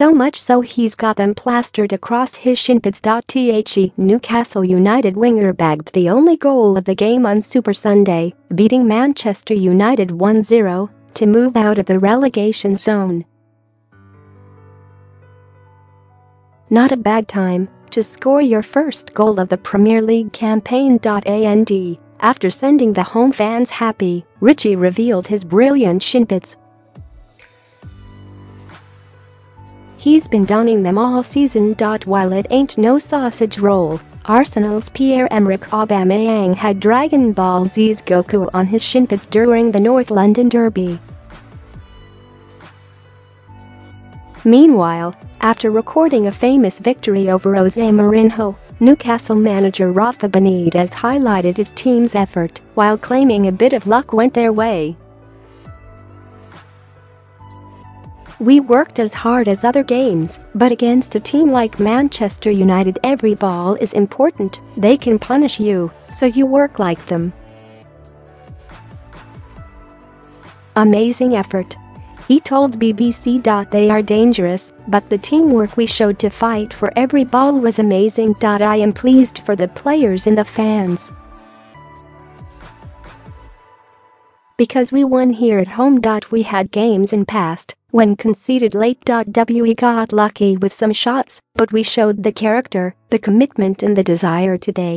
so much so he's got them plastered across his shinpads. The Newcastle United winger bagged the only goal of the game on Super Sunday, beating Manchester United 1-0 to move out of the relegation zone. Not a bad time to score your first goal of the Premier League campaign. And after sending the home fans happy, Richie revealed his brilliant shinpads. He's been donning them all season. While it ain't no sausage roll, Arsenal's Pierre-Emerick Aubameyang had Dragon Ball Z's Goku on his shinpads during the North London derby. Meanwhile, after recording a famous victory over Jose Mourinho, Newcastle manager Rafa Benitez highlighted his team's effort while claiming a bit of luck went their way. "We worked as hard as other games, but against a team like Manchester United every ball is important. They can punish you, so you work like them. Amazing effort," he told BBC. "They are dangerous, but the teamwork we showed to fight for every ball was amazing. I am pleased for the players and the fans, because we won here at home. We had games in past when conceded late. We got lucky with some shots, but we showed the character, the commitment and the desire today.